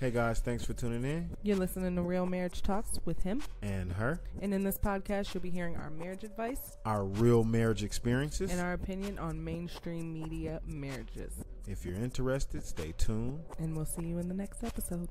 Hey guys, thanks for tuning in. You're listening to Real Marriage Talks with him and her. And in this podcast, you'll be hearing our marriage advice, our real marriage experiences, and our opinion on mainstream media marriages. If you're interested, stay tuned. And we'll see you in the next episode.